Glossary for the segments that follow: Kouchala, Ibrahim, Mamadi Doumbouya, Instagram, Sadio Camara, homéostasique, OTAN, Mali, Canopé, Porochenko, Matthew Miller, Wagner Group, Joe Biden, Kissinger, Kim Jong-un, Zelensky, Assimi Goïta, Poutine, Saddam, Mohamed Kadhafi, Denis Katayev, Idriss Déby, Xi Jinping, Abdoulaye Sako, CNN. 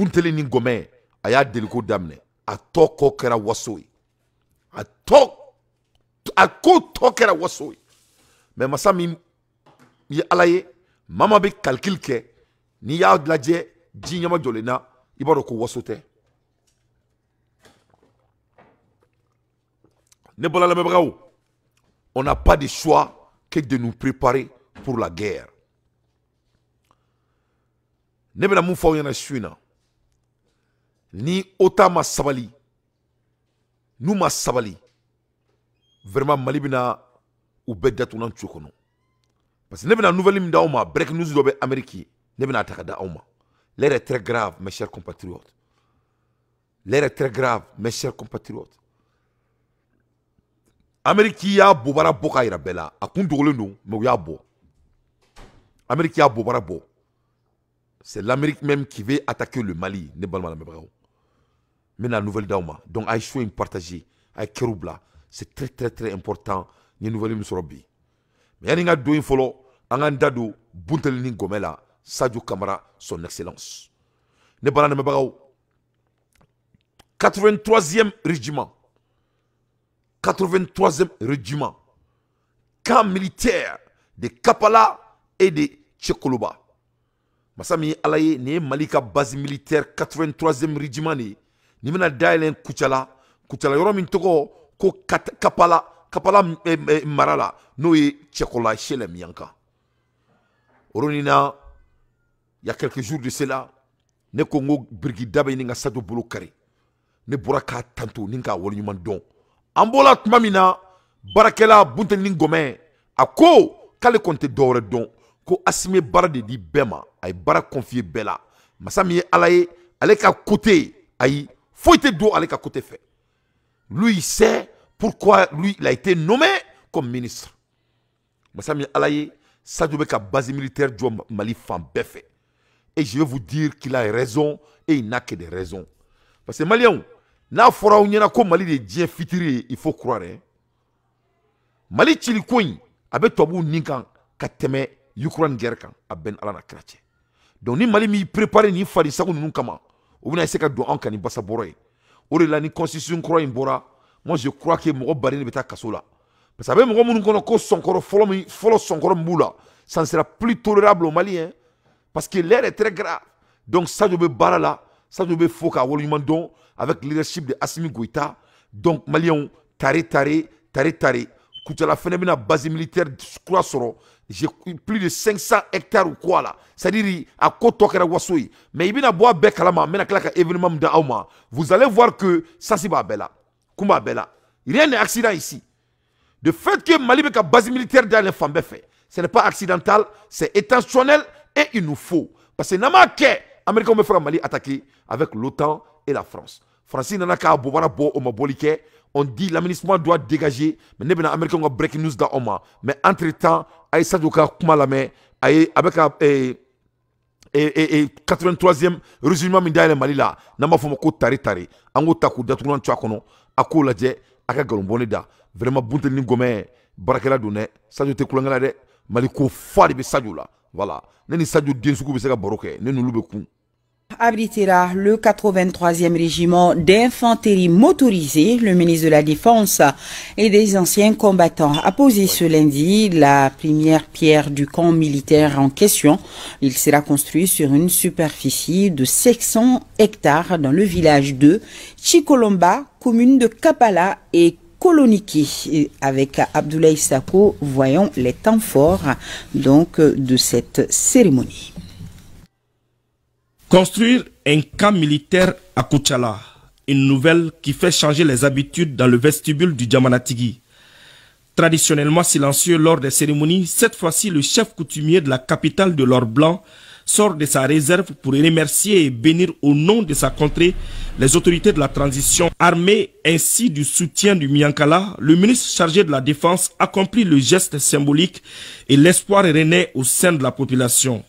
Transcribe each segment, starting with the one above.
buntele ni gomɛ a y'a deliko daminɛ a tɔ kɔ kɛra waso ye a ko tɔ kɛra waso ye mɛ masa min ye ala ye maa ma bɛ calcul kɛ n'i y'a lajɛ ji ɲɛma jɔlen na i b'a dɔn ko waso tɛ. Ne bala lamɛbagaw, on n'a pas de choix que de nous préparer pour la guerre. Ne bɛ na mun fɔ aw ɲɛna su in na, ni OTAN ma sabali, n'u ma sabali, vraiment Mali bɛna u bɛɛ datugu n'an cogo kɔnɔ. Parce que ne bɛ na nouvelle min d'aw ma, break news dɔ bɛ Amérique ye, ne bɛ na a ta ka da aw ma. L'heure est très grave, mes chers compatriotes. L'heure est très grave, mes chers compatriotes. Amérique y'a bobara bo ka yira bɛɛ la, a kun dogolen don mais u y'a bɔ. Amérique y'a bobara bɔ. C'est l'Amérique même qui veut attaquer le Mali, ne balma la mebagaw. Mais la nouvelle d'aw ma, donc ay choix une partager, ay kerubla, c'est très très très important ni nouvelle mi sɔrɔ bi. Mais yani nga do in fɔlɔ, an ka da don bunteli ni gɔmɛ la, Sadio Camara son excellence. Ne balma la mebagaw. 83e régiment. 83e régiment, camp militaire de Kapala et de Tchekoloba. Masami Alaye, ni Malika base militaire 83e régiment ni mena Dailen Kuchala, Kuchala Yoromin Togo, ko Kapala, Kapala Marala, noé Tchekola chez les Mianka. Oronina, il y a quelques jours de cela, ne Kongo Brigidabe Ninga Sado Bolokari, ne Boraka Tanto Ninga Woluman Don. Ambola Tmamina, Barakela Bunteling Gomen, Ako, Kale Conte d'Ore Don, Ko Assimi Barade di Bema, Aïe Bara confié Bella, Masami Alaye, Aleka Kote, Aïe, Foyte Do Aleka Kote fait. Lui il sait pourquoi lui il a été nommé comme ministre. Masami Alaye, Sadjoubeka base militaire du Mali Fambefe. Et je vais vous dire qu'il a raison et il n'a que des raisons. Parce que Malien, na fora unyana ko Mali de dien fitiri il faut croire hein? Mali chili koin abe tobu ninkan kateme Ukraine guerre kan aben ala na krache donc ni Mali mi préparer ni fari sa ko nun kama obuna seka do an kan basa boroy ore la ni constitution croire imbora moi je crois que mo bari ne beta kasola parce que mo mun ko no ko sonkoro folo sonkoro mbula ça ne sera plus tolérable au Mali hein? Parce que l'air est très grave donc ça je be barala ça je be foka wolu mandon avec le leadership de Assimi Goïta, donc Maliens, taré, Koutala Fenebina, base militaire, j'ai plus de 500 hectares ou quoi là, c'est-à-dire à Kotokera Wasoui, mais il y a bois bec à la main, mais il événement de Aouma. Vous allez voir que ça c'est Babela, Koumba Bela, il y a un accident ici. Le fait que Mali a base militaire dans les femmes, ce n'est pas accidental, c'est intentionnel et il nous faut. Parce que Namake, Américains me fera Mali attaquer avec l'OTAN et la France. Francine Nanaka Bobara Bo Omabolike, on dit l'aménagement doit dégager, mais ne bena Américain break news da Oma. Mais entre-temps, Aïe Sadouka Kumalame, Aïe avec 83e régiment Mindaïle Malila, Namafomoko Taritari, Angotaku Datoulan Tchakono, Ako Ladje, Aka Galomboneda, vraiment Buntelin Gomé, Barakela Dune, Sadou Tekulangade, Maliko Fadibe Sadoula. Voilà. Neni Sadou Diensuku Besega Boroke, Nenou Lubekou. Abritera le 83e régiment d'infanterie motorisée, le ministre de la Défense et des anciens combattants a posé ce lundi la première pierre du camp militaire en question. Il sera construit sur une superficie de 600 hectares dans le village de Tchikolomba, commune de Kapala et Koloniki. Avec Abdoulaye Sako, voyons les temps forts donc de cette cérémonie. Construire un camp militaire à Kouchala, une nouvelle qui fait changer les habitudes dans le vestibule du Djamanatigi. Traditionnellement silencieux lors des cérémonies, cette fois-ci le chef coutumier de la capitale de l'or blanc sort de sa réserve pour remercier et bénir au nom de sa contrée les autorités de la transition. Armée ainsi du soutien du Miankala, le ministre chargé de la Défense accomplit le geste symbolique et l'espoir renaît au sein de la population.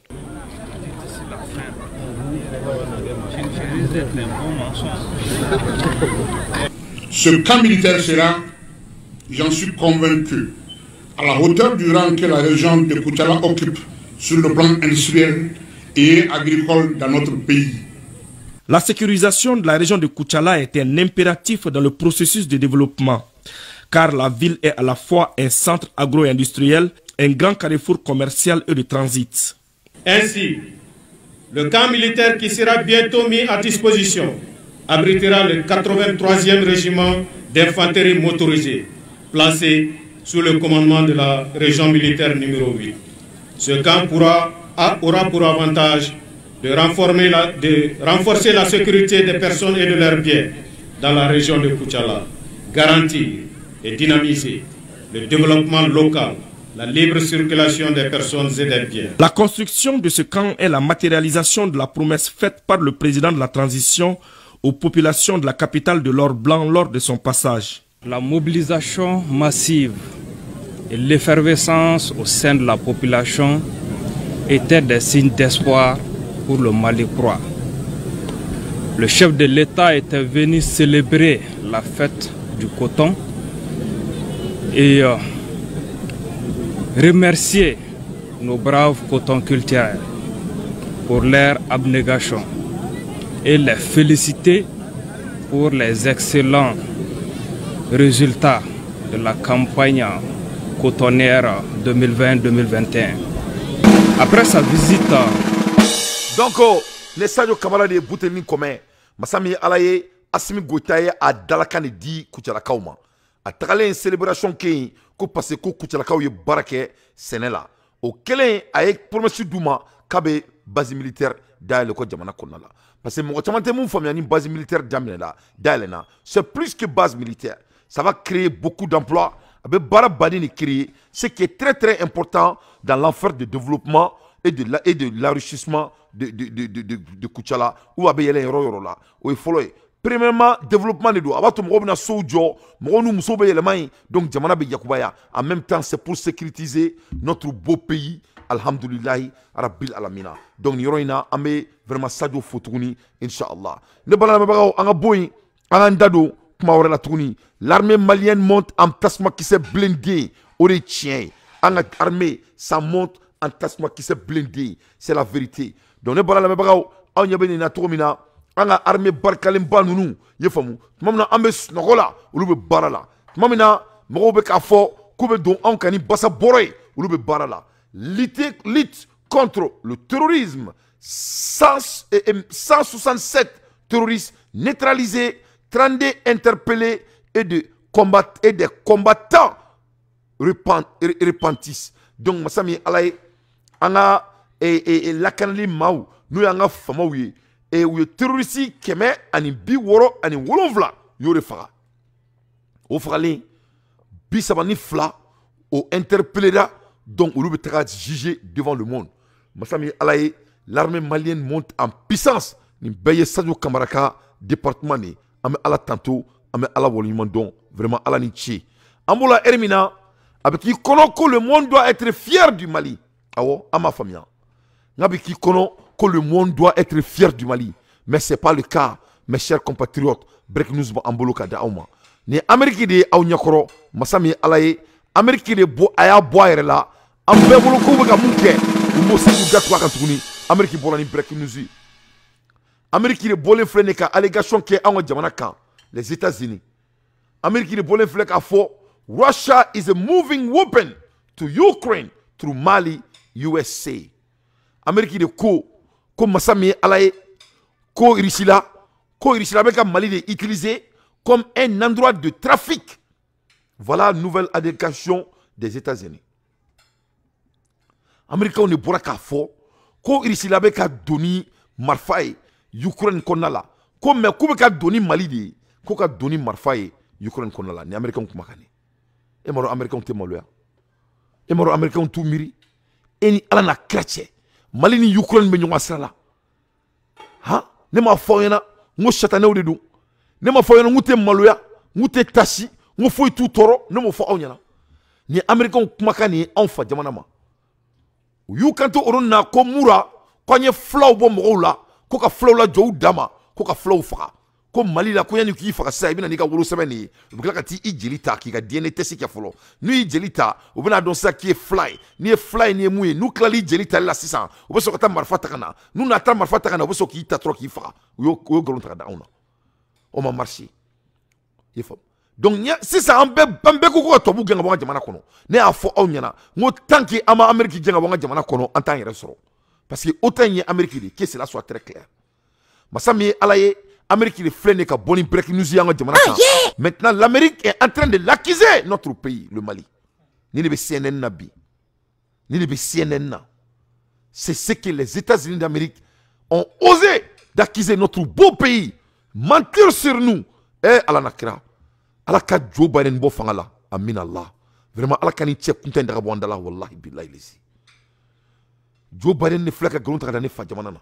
Ce camp militaire sera, j'en suis convaincu, à la hauteur du rang que la région de Kouchala occupe sur le plan industriel et agricole dans notre pays. La sécurisation de la région de Kouchala est un impératif dans le processus de développement, car la ville est à la fois un centre agro-industriel, un grand carrefour commercial et de transit. Ainsi, le camp militaire qui sera bientôt mis à disposition abritera le 83e régiment d'infanterie motorisée, placé sous le commandement de la région militaire numéro 8. Ce camp aura pour avantage de renforcer la sécurité des personnes et de leurs biens dans la région de Kouchala, garantir et dynamiser le développement local, la libre circulation des personnes et des biens. La construction de ce camp est la matérialisation de la promesse faite par le président de la transition aux populations de la capitale de l'or blanc lors de son passage. La mobilisation massive et l'effervescence au sein de la population étaient des signes d'espoir pour le Mali croix. Le chef de l'État était venu célébrer la fête du coton et remercier nos braves cotonculteurs pour leur abnégation et les féliciter pour les excellents résultats de la campagne cotonnière 2020-2021. Après sa visite, donc, les Sadio Kamara de Boutelin commun, Massami Alaye, Assimi Goïta à Dalakan di Kouchalakauma. À travers une célébration qui est passée au Kouchalakaou et Barake, Sénéla. Au Kélé, avec Promessu Douma, Kabe, base militaire d'Aïle Kodjamana Konala. Parce que mon famille a une base militaire d'Aïlena. C'est plus que base militaire. Ça va créer beaucoup d'emplois. Avec Barabadine créé, ce qui est très très important dans l'enfer de développement et de l'enrichissement de Kouchala ou Abeyele Royorola ou Foloy. Premièrement, développement de l'eau. Abatum Robna Soudjo, Mouronou Mousobeyeleman, donc Djamana Beyakubaya. En même temps, c'est pour sécuriser notre beau pays. Alhamdulillahi, Rabbil Alamina. Donc, Niroina, Amé, vraiment Sadio Fotouni, Inch'Allah. Ne balame bagao, Angaboy, Angandado, Kmaorela Touni. L'armée malienne monte en tasma qui s'est blindée. Ore tchien. Anga armée, ça monte. En tasma qui s'est blindé, c'est la vérité. Donc, nous avons armé Barkalimba, nous avons armé Snogola, nous avons Barala. Nous avons armé Kafo, nous avons armé Bassabore, nous avons Barala. Lutte contre le terrorisme, 167 terroristes neutralisés, 32 interpellés et des combattants repentis. Donc, Massami Alaye, Anga et Lakanli Maou, nous avons Famaouye, et où les terroristes qui aiment, Ani Biworo, Ani Wolonvla, Yore Fara. Au Fralin, Bisabani Fla, au interpellera, donc on le jugé devant le monde. Massami Alaye, l'armée malienne monte en puissance, ni Baye Sadio Kamaraka, département, ni Ame Ala Tanto, Ame Ala Wolimandon, vraiment Ala Nichi. Amoula Ermina, avec qui que le monde doit être fier du Mali. Awo, à ma famille. Avec qui que le monde doit être fier du Mali. Mais ce n'est pas le cas, mes chers compatriotes. Break news ba ambolo kada auma. Ne Amérique de Aounyakoro, Massami Alaye, Amérique de Aya Boirela, Ambebolo Kouba Mouke, Moussou Gatwa Kantouni, Amérique Bolani Break news. Amérique de Bolin Freneka, allégation qui est en Djamanaka, les États-Unis. Amérique de Bolin Freneka faux. Russia is a moving weapon to Ukraine through Mali, USA. Amérique de ko Massami Alaye, ko Irishila avec Mali de utilisé comme un endroit de trafic. Voilà nouvelle indication des États-Unis. Amérique on ne pourra qu'à faux, ko Irishila avec Doni Marfaye, Ukraine Konala, comme Kubeka Doni Mali de, Koka Doni Marfaye, Ukraine Konala, ni Américain Kumakani. Et les Américains ont été malheureux. Et les Américains ont tout mûri. Et ils ont craché. Malini Ukraine mais nous sommes là. Hein? Ne m'a fait rien. Nous châtains au dedans. Ne m'a fait rien. Nous t'es malheureux. Nous t'es tachi. Nous fouille tout toro. Ne m'a fait rien. Les Américains ont macané en fait. Jamanama. You can't oron na komura. Quand y a flow bon morola. Quand y a flow la joue dama. Quand y a flow fra. ko Mali la ko yani ki faka sai bina ni ka wolo semeni bukala ti ijelita ki ka DNA test ki afolo ni ijelita ubina don sa ki fly ni muye nu klali ijelita la 600 oboso ka marfata kana nu na ta marfata kana oboso ki ta tro ki faka yo gron ta dauna o ma marché yefo donc nya 600 bambe ko to bu genga bo jamana kono ne afo o nyana ngo tanki ama America genga bo jamana kono antan yere soro parce que autant y America de que cela soit très clair masami alaye Amérique flène ka boni break nous y a jamana. Maintenant l'Amérique est en train de l'acquiser notre pays le Mali. Ni le CNN nabi. Ni le CNN. C'est ce que les États-Unis d'Amérique ont osé d'acquiser notre beau pays, mentir sur nous et ala nakra. Ala ka Joe Biden bo fangala. Amin Allah. Vraiment ala ka ni check kunta ndara bo ndala wallahi billahi lezi. Joe Biden ne flène ka gonta ka dane fa jamana na.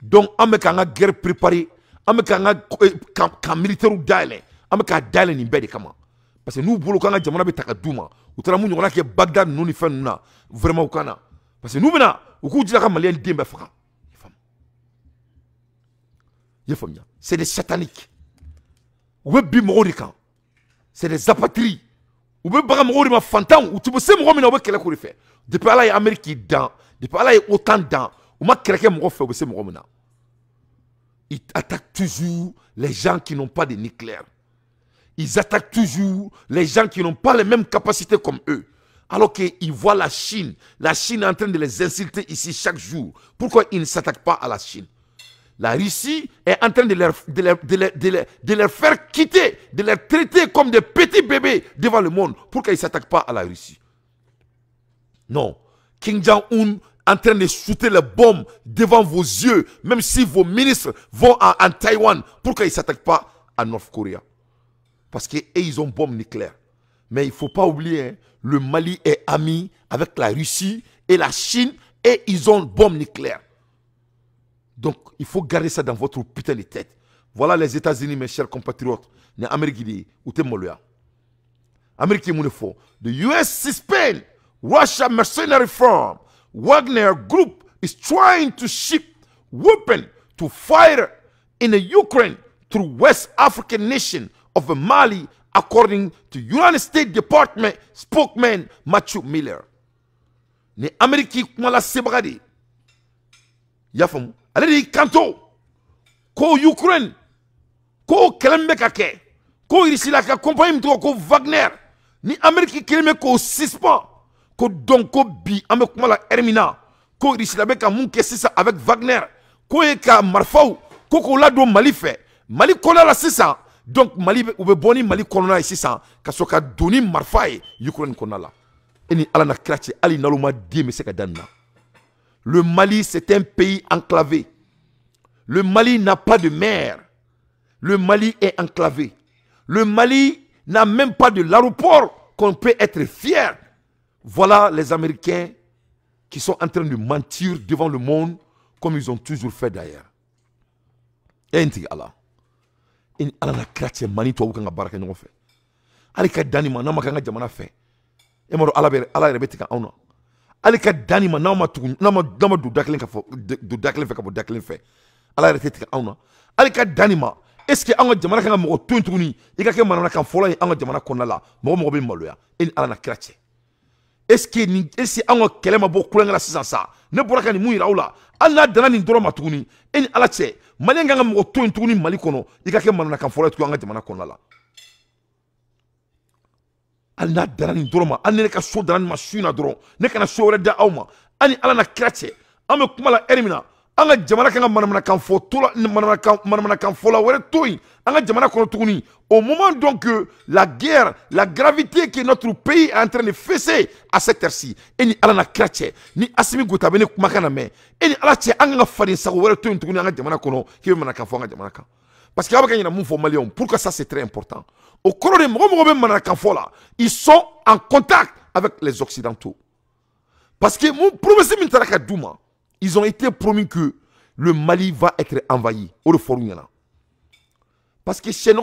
Donc, on a guerre préparée, on a un militaire d'aile, on a un d'aile ni bête comment. Parce que nous, on a un diamant avec Takadouma, on a un Bagdad, nous n'y faisons vraiment aucun. Parce que nous, on a un Malien de Mbafra. C'est des sataniques. C'est des apatries. Ou même pas mourir ma fantôme, ou tu peux se mourir mais n'avoir que la courir faire. Depuis là il y a Amérique qui dans, depuis là il y a OTAN dans. Ou ma craquer mourir faire ou se mourir maintenant. Ils attaquent toujours les gens qui n'ont pas de nucléaire. Ils attaquent toujours les gens qui n'ont pas les mêmes capacités comme eux. Alors qu'ils voient la Chine est en train de les insulter ici chaque jour. Pourquoi ils ne s'attaquent pas à la Chine? La Russie est en train de leur faire quitter, de les traiter comme des petits bébés devant le monde pour qu'ils ne s'attaquent pas à la Russie. Non. Kim Jong-un en train de shooter les bombes devant vos yeux, même si vos ministres vont en Taïwan pour qu'ils ne s'attaquent pas à North Korea. Parce qu'ils ont bombe nucléaire. Mais il ne faut pas oublier, hein, le Mali est ami avec la Russie et la Chine et ils ont bombe nucléaire. Donc, il faut garder ça dans votre putain de tête. Voilà les États-Unis, mes chers compatriotes. Les Américains, où t'es moloya. Américains, mon effort. The US suspend Russia mercenary firm Wagner Group is trying to ship weapons to fire in the Ukraine through West African nation of Mali, according to United States Department spokesman Matthew Miller. Les Américains, comment la sébrade? Yafam. Allez, kanto, ko Ukraine, ko Kelembe kake, ko irisi la compagnie ko Wagner, ni Amérique Kelembe ko suspend, ko donko bi, amek mala ermina, ko irisi la beka munke sisa avec Wagner, ko eka marfaou, ko ko lado Mali fe, Mali kola la sisa, donc Mali oube boni Mali kolona sisa, kasoka doni marfae, Ukraine konala. Eni alana krache, ali naloma di meseka danna. Le Mali, c'est un pays enclavé. Le Mali n'a pas de mer. Le Mali est enclavé. Le Mali n'a même pas de l'aéroport qu'on peut être fier. Voilà les Américains qui sont en train de mentir devant le monde comme ils ont toujours fait d'ailleurs. Et ils Allah. Ils Allah Alika dani ma nama tu nama du daklin fe kabo daklin fe ala retete auna alika dani ma est-ce que anga jamana kanga mo tuntuni ikake manana kan fola anga jamana konala mo be maloya en ala na krache est-ce que ni est-ce anga kelema bo kulanga la sisansa ne boraka ni muira ola ala dana ni ndoro matuni en ala che malenganga mo tuntuni malikono ikake manana kan fola tu anga jamana konala alna darani doroma anne ka so darani masuna doron ne kana so reda awma ani alana krache ame kuma la ermina anga jamana kanga manamana kan fo tola manamana kan fo la wore toy anga jamana ko tuni au moment donc la guerre la gravité que notre pays est en train de fesser à cette heure-ci ni alana krache ni Assimi Goïta bene kuma kana me ni alache anga fari sa wore toy tuni anga jamana kono ki manaka fo anga jamana kan. Parce qu'il y a des Maliens. Pourquoi ça c'est très important? Au Corée, ils sont en contact avec les Occidentaux. Parce que mon professeur Mintaraka Douma, ils ont été promis que le Mali va être envahi. Parce que chez nous,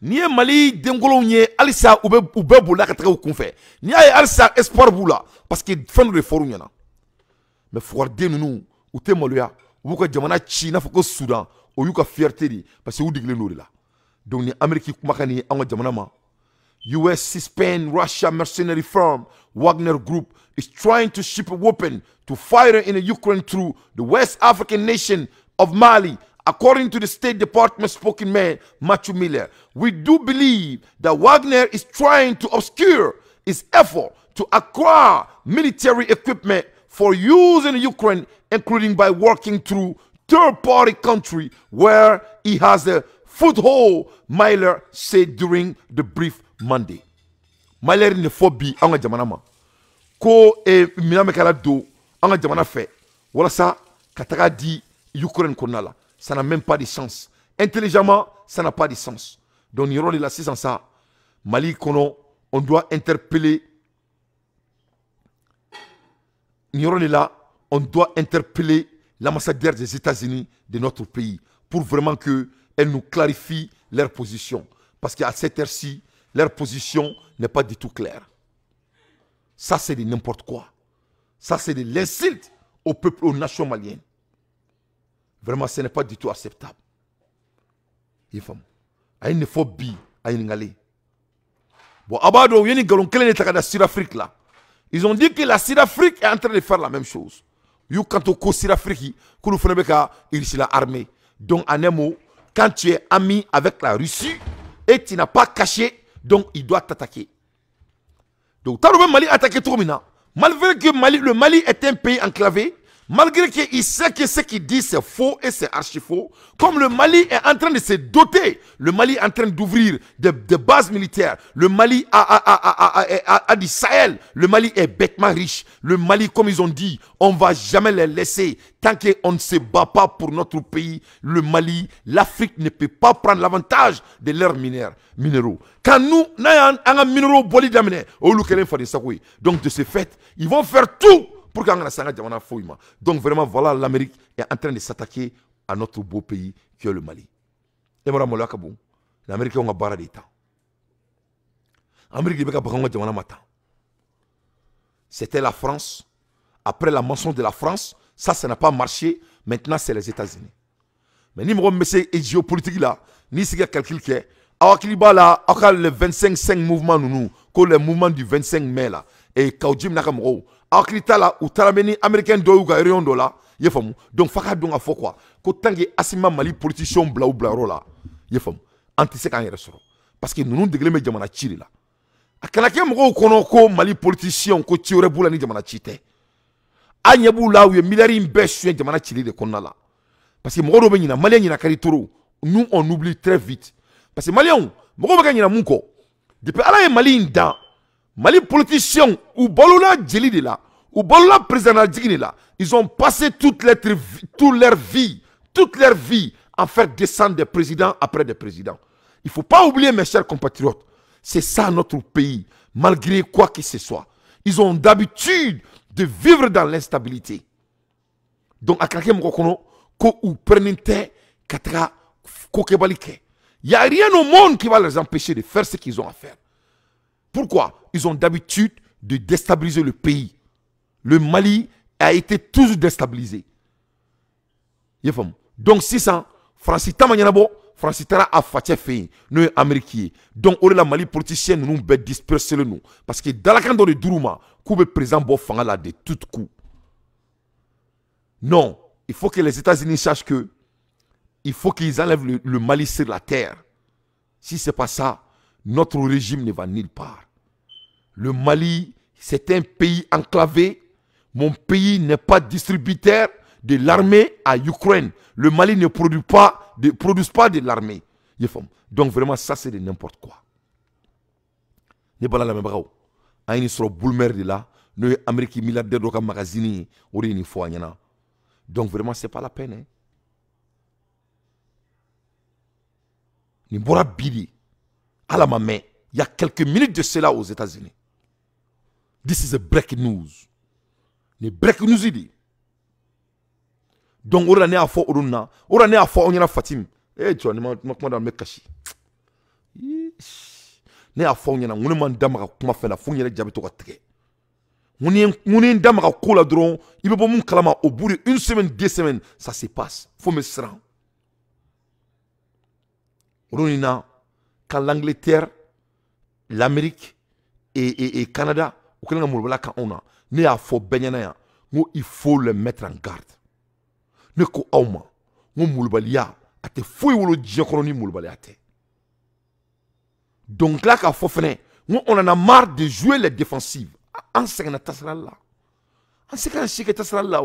ni Mali dengolo ni alisa ube boula katra ou konfe. Ni alisa espoir boula. Parce que fin de forum yana. mais fouardé nous ou t'es maloya ou que jamana Chine faut que Soudan ou yuka fierté parce que ou digle nous là donc les Américains makani anga jamana ma U.S. suspend Russia mercenary firm Wagner Group is trying to ship a weapon to fire in Ukraine through the West African nation of Mali, according to the State Department spokesman Matthew Miller. We do believe that Wagner is trying to obscure its effort to acquire military equipment for use in Ukraine, including by working through third-party country where he has a foothold, Miller said during the brief Monday. Miller ne faut bi anga jamana ma ko e miname kala do anga jamana fe wala sa kataka di Ukraine konala ça n'a même pas de sens intelligemment, ça n'a pas de sens donc il y aura de la saison ça Mali kono on doit interpeller l'ambassadeur des États-Unis de notre pays pour vraiment qu'elle nous clarifie leur position. Parce qu'à cette heure-ci, leur position n'est pas du tout claire. Ça, c'est de n'importe quoi. Ça, c'est de l'insulte au peuple, aux nations maliennes. Vraiment, ce n'est pas du tout acceptable. Il y a une phobie à Ingalé. Bon, Abado, il y a une galon qui est en Sud-Afrique là. Ils ont dit que la Sud-Afrique est en train de faire la même chose. Quand on est Sud-Afrique, il y a l'armée. Donc, en un mot, quand tu es ami avec la Russie et tu n'as pas caché, donc il doit t'attaquer. Donc, tu as le Mali attaqué tout maintenant. Malgré que le Mali est un pays enclavé, malgré qu'il sait que ce qu'il dit c'est faux et c'est archi faux, comme le Mali est en train de se doter, le Mali est en train d'ouvrir des bases militaires, le Mali a du Sahel, le Mali est bêtement riche, le Mali comme ils ont dit, on ne va jamais les laisser, tant qu'on ne se bat pas pour notre pays, le Mali, l'Afrique ne peut pas prendre l'avantage de leurs minéraux. Quand nous, on a un minéraux bolidamine, donc de ce fait, ils vont faire tout pour qu'on ait un fouillement. Donc vraiment, voilà, l'Amérique est en train de s'attaquer à notre beau pays qui est le Mali. Et voilà, l'Amérique a barré des temps. L'Amérique a barré des temps. C'était la France. Après la mention de la France, ça n'a pas marché. Maintenant, c'est les États-Unis. Mais ni mon message géopolitique là, ni ce qu'il y a calcul qui est. Alors qu'il y a le 25-5 mouvement, le mouvement du 25 mai là. Et Kaudjim Nakamro. Akrita la ou tarameni américain doyuga erion dola yefam donc faka donga fo quoi ko tangi asima mali politicien bla ou bla rola yefam antisek an resoro parce que nous degle me jamana chiri la akanake mko kono ko mali politicien ko tiore bula ni jamana chite anyebu la ou milari mbeshu jamana chiri de konala parce que mko do benina malien ni na karitoro nous on oublie très vite parce que malien mko baka ni na munko depuis ala mali nda Mali politiciens ou Balola Djeli là, ou Balola président Djeli là, ils ont passé toute leur vie à faire descendre des présidents après des présidents. Il ne faut pas oublier mes chers compatriotes, c'est ça notre pays, malgré quoi que ce soit. Ils ont d'habitude de vivre dans l'instabilité. Donc, à quelqu'un qui prenne katra kokebalike, il n'y a rien au monde qui va les empêcher de faire ce qu'ils ont à faire. Pourquoi? Ils ont d'habitude de déstabiliser le pays. Le Mali a été toujours déstabilisé. Donc, si ça, Francis Tamanyanabo, Francis Tara a fait fait, nous Américains. Donc, on la Mali politicien, nous nous disperser nous. Parce que dans la canton de Douruma, le président Bofangala de tout coup. Non, il faut que les États-Unis sachent que il faut qu'ils enlèvent le Mali sur la terre. Si ce n'est pas ça, notre régime ne va nulle part. Le Mali, c'est un pays enclavé. Mon pays n'est pas distributeur de l'armée à l'Ukraine. Le Mali ne produit pas de l'armée. Donc vraiment, ça c'est de n'importe quoi. Ne pas la même bravo. Aïni sur boulmer de là, nous Américains milliardaires d'oka magazine ou une fois. Donc vraiment, c'est pas la peine. Ni bora bili. À la main, il y a quelques minutes de cela aux États-Unis. This is a break news. Les break news il dit. Donc on a fait Oruna, on a fait Onyana Fatim. Eh tu as demandé à me cacher. Ne a fait Onyana, on demande à ma femme la fouille de diabète au quatre. Mounin dame a cola dron, il peut pas mon calama au bout d'une semaine, 2 semaines, ça se passe. Faut me sran. Ronina, quand l'Angleterre, l'Amérique et Canada, au Canada, on a, ne a faux benyana, il faut le mettre en garde. Ne ko auma, on moulbalia, à te fouille ou le diacronie moulbaliate. Donc là, quand on en a marre de jouer les défensives. En ce là, à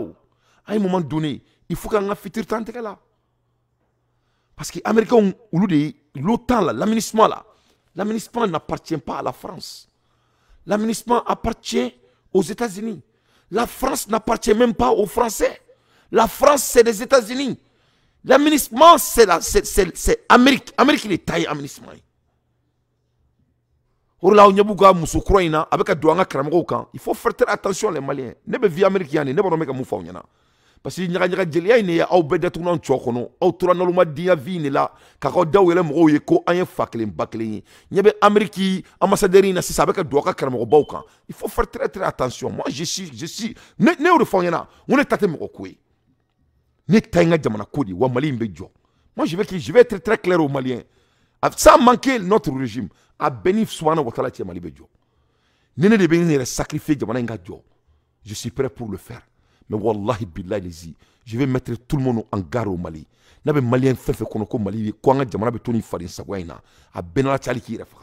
un moment donné, il faut qu'on ait un futur temps là. Parce que les Américains, l'OTAN, l'aménagement n'appartient pas à la France. L'aménagement appartient aux États-Unis. La France n'appartient même pas aux Français. La France, c'est les États-Unis. L'aménagement, c'est l'Amérique. L'Amérique, il est taillé l'aménagement. Il faut faire très attention les Maliens. Ne pas vivre américain, ne pas remettre mon fond. Parce que il faut faire très attention. Moi, je suis. Moi, je vais être très clair aux Maliens. Sans manquer notre régime. A bénif soana watala tiya mali bejo. Nene de bénir sacrifier jamana nga jo. Je suis prêt pour le faire. Mais wallahi billahi lezi, je vais mettre tout le monde en garde au Mali. Nabe malien fefe konoko Mali ko nga jamana be toni farin sagwaina. A benala tali ki refa.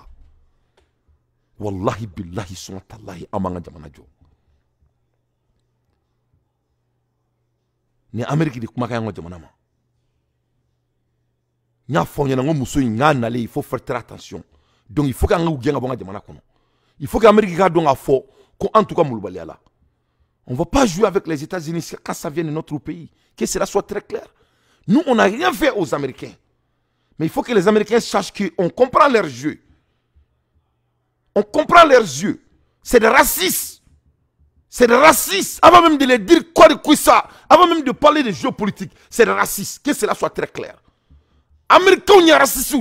Wallahi billahi subhanallahi amanga jamana jo. Ni Amérique di kuma kanga jamana ma. Nya fonya ngo muso nga nale, il faut faire très attention. Donc il faut qu'on ait un bon diamant. Il faut que l'Amérique garde un fort. En tout cas, on ne va pas jouer avec les États-Unis quand ça vient de notre pays. Que cela soit très clair. Nous, on n'a rien fait aux Américains. Mais il faut que les Américains sachent qu'on comprend leurs yeux. On comprend leurs yeux. C'est des racistes. C'est des racistes. Avant même de les dire quoi de quoi ça, avant même de parler de géopolitique, c'est des racistes. Que cela soit très clair. Américains, on y a racistes.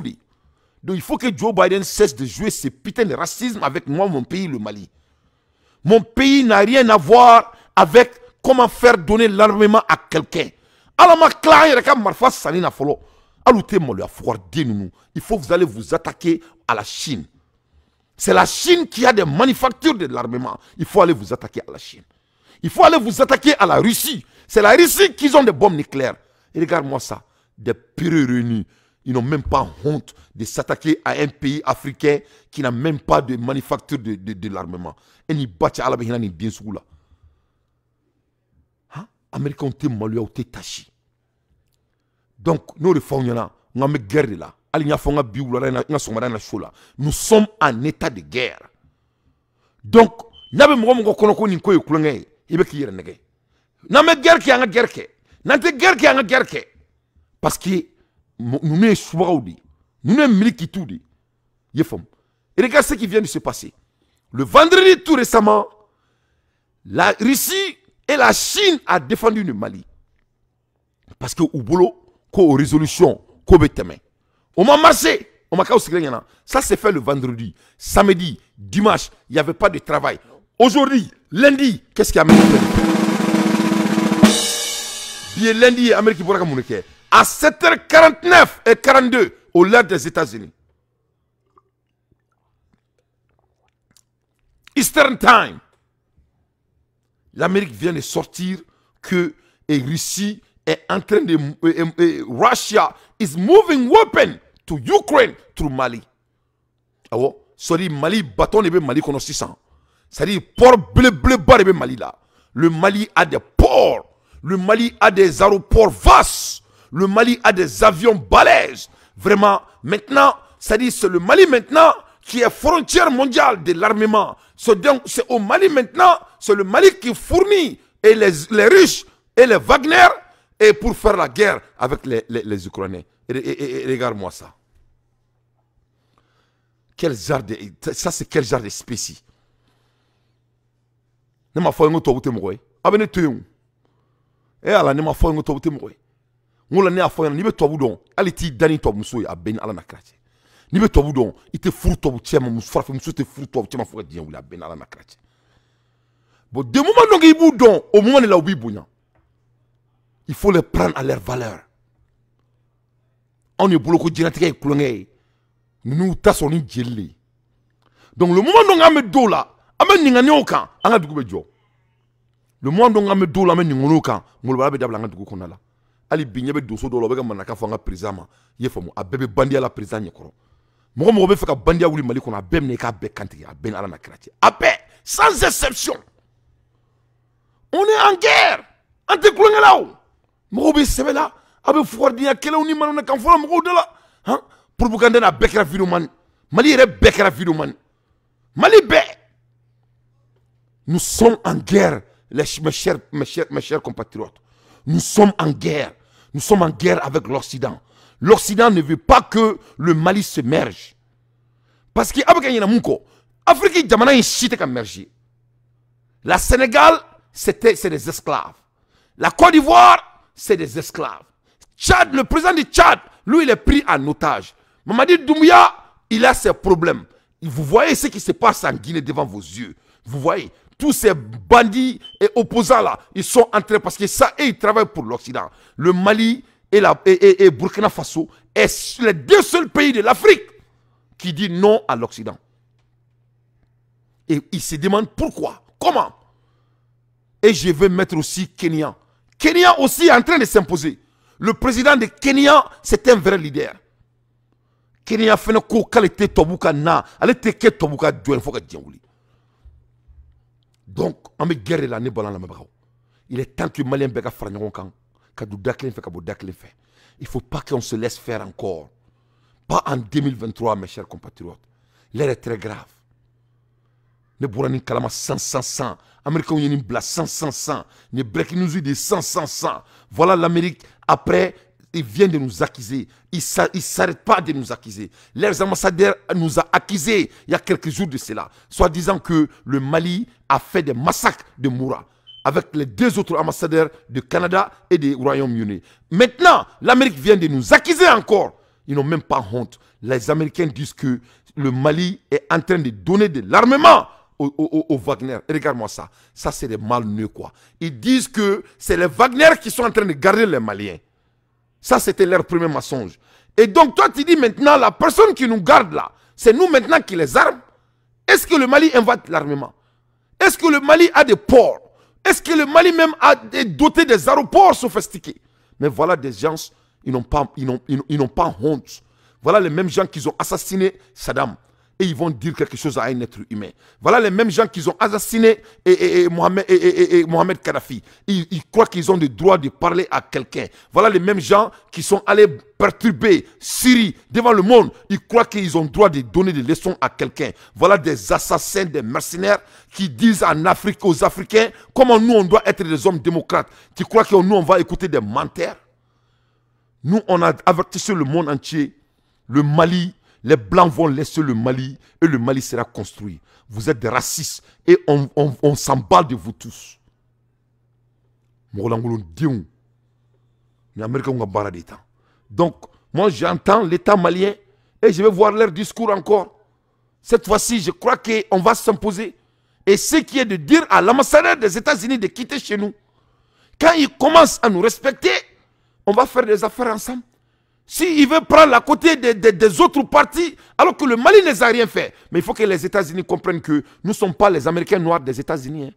Donc il faut que Joe Biden cesse de jouer ce putain de racisme avec moi, mon pays, le Mali. Mon pays n'a rien à voir avec comment faire donner l'armement à quelqu'un. Alors ma claire, il faut que vous allez vous attaquer à la Chine. C'est la Chine qui a des manufactures de l'armement. Il faut aller vous attaquer à la Chine. Il faut aller vous attaquer à la Russie. C'est la Russie qui ont des bombes nucléaires. Et regarde-moi ça, des pires réunis. Ils n'ont même pas honte de s'attaquer à un pays africain qui n'a même pas de manufacture de l'armement. Et ils battent à la base, ils bien sûr là. Américains ont été malus, ont été tachés. Donc, nous, les Fauniana, on a mis guerre là. Nous sommes en état de guerre. Donc, nous avons mis guerre. Parce que nous sommes souhaits, nous sommes militants. Et regarde ce qui vient de se passer. Le vendredi, tout récemment, la Russie et la Chine ont défendu le Mali. Parce que au boulot, qu'aux résolutions, qu'aux bêtements. On m'a marché, on m'a causé. Ça s'est fait le vendredi, samedi, dimanche, il n'y avait pas de travail. Aujourd'hui, lundi, qu'est-ce qu'il y a maintenant? Lundi, l'Amérique pourra communiquer. À 7h49 et 42 au l'heure des États-Unis. Eastern Time. L'Amérique vient de sortir que Russie est en train de... Russia is moving weapons to Ukraine through Mali. Ah ouais? Sorry, Mali, bâton et Mali qu'on a 600. C'est-à-dire, port bleu bar et Mali là. Le Mali a des ports. Le Mali a des aéroports vastes. Le Mali a des avions balèzes. Vraiment, maintenant, c'est-à-dire c'est le Mali maintenant qui est frontière mondiale de l'armement. C'est au Mali maintenant, c'est le Mali qui fournit et les riches et les Wagner et pour faire la guerre avec les Ukrainiens. Et regarde-moi ça. Quel genre de... Ça, c'est quel genre de spécie? Je ne sais pas Bon, du moment où ils boudent, au moment où ils boudent, il faut les prendre à leur valeur. On est bloqué directement avec nous tassons les gelés. Donc le moment où on a mis dos là, amène n'ingani aucun, on a du coup besoin. Le moment où on a mis dos là, amène n'ingani aucun, mon bébé d'abord on a du coup qu'on a là. Ali bignebe $200 avec mon account fanga présama, il faut mon abébé bandit à la présama yekoro. Mon bébé fait que bandit à ouli mali qu'on a ben neka ben kanti, a ben alana krati, a ben sans exception. On est en guerre, on te coule là-haut. Mon bébé c'est là. Avec Fordia, quel est le numéro de la campagne? Pour vous gagner la Bekra Vidoman. Mali est Bekra Vidoman. Mali Bek. Nous sommes en guerre, mes chers compatriotes. Nous sommes en guerre. Nous sommes en guerre avec l'Occident. L'Occident ne veut pas que le Mali se merge. Parce que, l'Afrique, Djamana est chité comme mergé. La Sénégal, c'est des esclaves. La Côte d'Ivoire, c'est des esclaves. Tchad, le président du Tchad, lui, il est pris en otage. Mamadi Doumbouya, il a ses problèmes. Vous voyez ce qui se passe en Guinée devant vos yeux. Vous voyez, tous ces bandits et opposants-là, ils sont entrés parce que ça, et ils travaillent pour l'Occident. Le Mali et Burkina Faso est les deux seuls pays de l'Afrique qui dit non à l'Occident. Et ils se demandent pourquoi, comment. Et je vais mettre aussi Kenya. Kenya aussi est en train de s'imposer. Le président de Kenya, c'est un vrai leader. Kenya fait une qualité Tobuka na, allez teke Tobuka duel faut que diaouli. Donc, on me guerre là, ne balan la mabao. Il est temps que Malien bega frangon kan, kadu daklen fait kabo daklen fait. Il faut pas qu'on se laisse faire encore. Pas en 2023, mes chers compatriotes. L'heure est très grave. Ne bourani kalama 100. Américains ont une blague 100. Les break nous ont des 100. Voilà l'Amérique. Après, ils viennent de nous accuser. Ils ne s'arrêtent pas de nous accuser. Leurs ambassadeurs nous ont accusés il y a quelques jours de cela. Soit disant que le Mali a fait des massacres de Moura avec les deux autres ambassadeurs du Canada et du Royaume-Uni. Maintenant, l'Amérique vient de nous accuser encore. Ils n'ont même pas honte. Les Américains disent que le Mali est en train de donner de l'armement au Wagner. Regarde-moi ça. Ça, c'est des malneux, quoi. Ils disent que c'est les Wagner qui sont en train de garder les Maliens. Ça, c'était leur premier mensonge. Et donc, toi, tu dis maintenant, la personne qui nous garde là, c'est nous maintenant qui les arme. Est-ce que le Mali invente l'armement? Est-ce que le Mali a des ports? Est-ce que le Mali même a doté des aéroports sophistiqués? Mais voilà des gens, ils n'ont pas honte. Voilà les mêmes gens qui ont assassiné Saddam. Et ils vont dire quelque chose à un être humain. Voilà les mêmes gens qui ont assassiné Mohamed Kadhafi. Ils croient qu'ils ont le droit de parler à quelqu'un. Voilà les mêmes gens qui sont allés perturber Syrie devant le monde. Ils croient qu'ils ont le droit de donner des leçons à quelqu'un. Voilà des assassins, des mercenaires qui disent en Afrique aux Africains comment nous on doit être des hommes démocrates. Tu crois que nous on va écouter des menteurs? Nous on a averti sur le monde entier, le Mali. Les Blancs vont laisser le Mali et le Mali sera construit. Vous êtes des racistes et on s'emballe de vous tous. Donc, moi j'entends l'État malien et je vais voir leur discours encore. Cette fois-ci, je crois qu'on va s'imposer. Et ce qui est de dire à l'ambassadeur des États-Unis de quitter chez nous. Quand il commence à nous respecter, on va faire des affaires ensemble. S'il veut prendre à côté des autres partis, alors que le Mali ne les a rien fait. Mais il faut que les États-Unis comprennent que nous ne sommes pas les Américains noirs des États-Unis. Hein.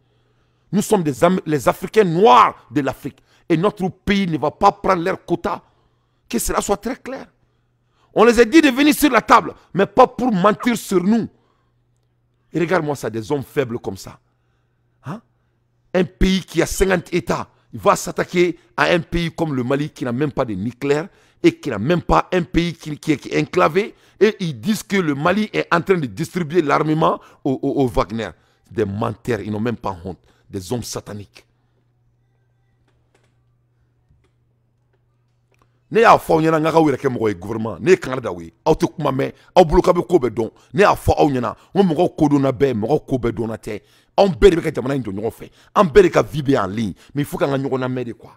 Nous sommes les Africains noirs de l'Afrique. Et notre pays ne va pas prendre leur quota. Que cela soit très clair. On les a dit de venir sur la table, mais pas pour mentir sur nous. Et regarde-moi ça, des hommes faibles comme ça. Hein? Un pays qui a 50 États, il va s'attaquer à un pays comme le Mali qui n'a même pas de nucléaire. Et qui n'a même pas un pays qui est enclavé. Et ils disent que le Mali est en train de distribuer l'armement au Wagner. Des menteurs, ils n'ont même pas honte. Des hommes sataniques. Ne a fa nyana nga kawira ke mgo e gouvernement ne kanada we auto kuma me au bloka be ko be don ne a fa au nyana mo mgo kodo na be mgo ko be don na te on be be ka jamana ndo nyo fe on be ka vibe en ligne mais il faut ka nga nyona me de quoi.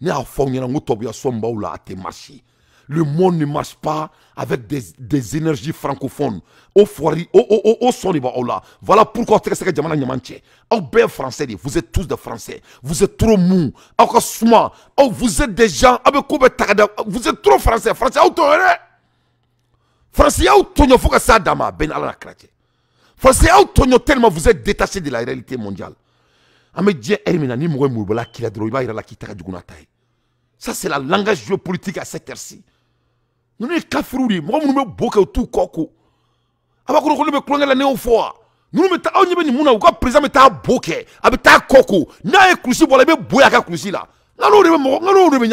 Ne a fa nyana ngo tobu ya somba ou la te marché. Le monde ne marche pas avec des énergies francophones. Voilà pourquoi français, vous êtes tous des Français. Vous êtes trop mous. Vous êtes des gens. Vous êtes trop Français. Français, tellement vous êtes détachés de la réalité mondiale. Ça, c'est le langage géopolitique à cette heure-ci. Nous sommes kafirouli. Nous sommes beaucoup tout coco. Nous sommes beaucoup de néophoa. Nous sommes beaucoup de néophoa. Nous sommes beaucoup de coco. Nous sommes beaucoup de coco. Nous sommes beaucoup de coco. Nous sommes beaucoup de coco. Nous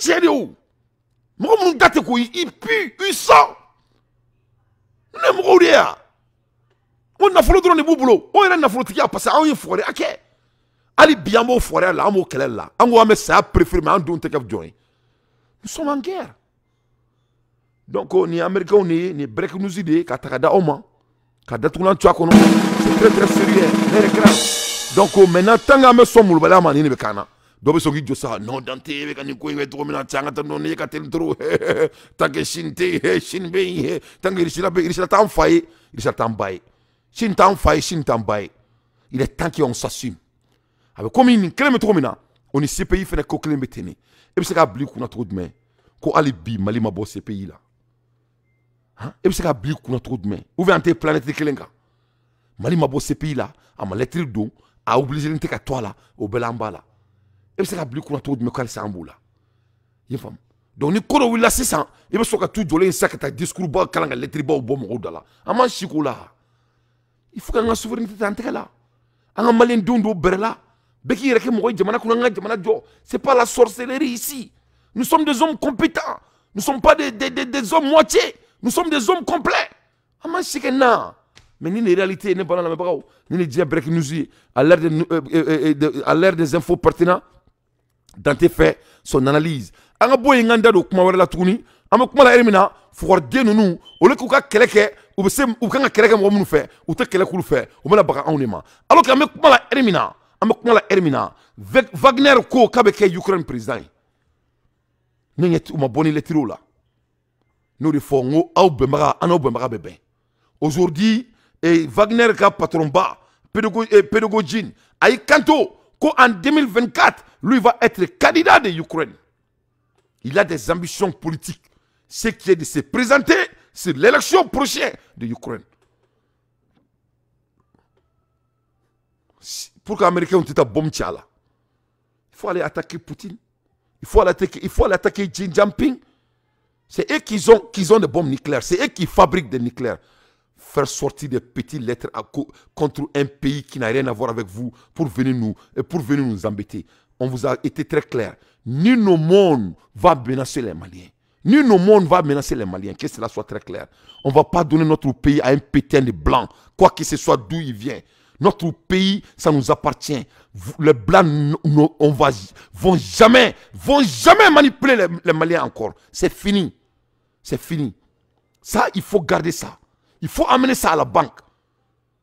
sommes il pue, il sent. On a fait le boulot. On a fait le parce qu'on est forêt. Allez bien, on forêt là, on est là. On va ça préféré, mais on nous sommes en guerre. Donc, on est américain, on est break nous idées, Katakada Oma, Kadatouna Tchakono. C'est très très sérieux. Donc, maintenant, tant que nous sommes en train de faire ça, donc, je dis ça, non, Dante, il est temps qu'on s'assume. Alors, comme il on est ces pays qui font des métiers. Et puis, c'est qu'à qu'on a trop de mains. Qu'on a les billes, Mali, ma bosse, ces pays-là. Et puis, c'est qu'à qu'on a trop de mains. Où vient la planète de Kelenga? Mali, ma bosse, ces pays-là, à ma lettre d'eau, à obliger l'intérêt à toi là, au Belamba là. Et puis c'est la plus qu'on a trouvé de me en boule. Une femme. Donc, nous avons eu la 600. Et puis, tout le sac à discours, les tribus au bon mot de là. Il faut qu'on ait la souveraineté d'entrer là. On a malin d'un d'obre là. C'est pas la sorcellerie ici. Nous sommes des hommes compétents. Nous ne sommes pas des hommes moitié. Nous sommes des hommes complets. On a un mais ni les réalités, ni les diables qui nous y à l'ère des infos pertinentes. Dans tes faits, son analyse. On a beau y engager donc comment la tourner, on a comment la éliminer, faut nous, on le coupe quelqu'un, ou quand quelqu'un nous fait, ou tant quelqu'un nous fait, on met la barre en éma. Alors qu'on a comment la éliminer, on a comment la éliminer. Wagner Co, qu'avec l'Ukraine président, nous y on a bonné les tirs là. Nous les faisons au bembara, en au bembara bébé. Aujourd'hui, Wagner Ka patron bas, pédagogie, aïe canto. Qu'en 2024, lui va être candidat de l'Ukraine. Il a des ambitions politiques. Ce qui est de se présenter sur l'élection prochaine de l'Ukraine. Pour que les Américains ont été bombe là, il faut aller attaquer Poutine. Il faut aller attaquer Xi Jinping. C'est eux qui ont des bombes nucléaires. C'est eux qui fabriquent des nucléaires. Faire sortir des petites lettres contre un pays qui n'a rien à voir avec vous pour venir nous embêter. On vous a été très clair. Ni nos mondes va menacer les Maliens. Ni nos mondes va menacer les Maliens. Que cela soit très clair. On ne va pas donner notre pays à un pétain de blanc. Quoi que ce soit d'où il vient. Notre pays, ça nous appartient. Les blancs vont jamais manipuler les Maliens encore. C'est fini. C'est fini. Ça, il faut garder ça. Il faut amener ça à la banque.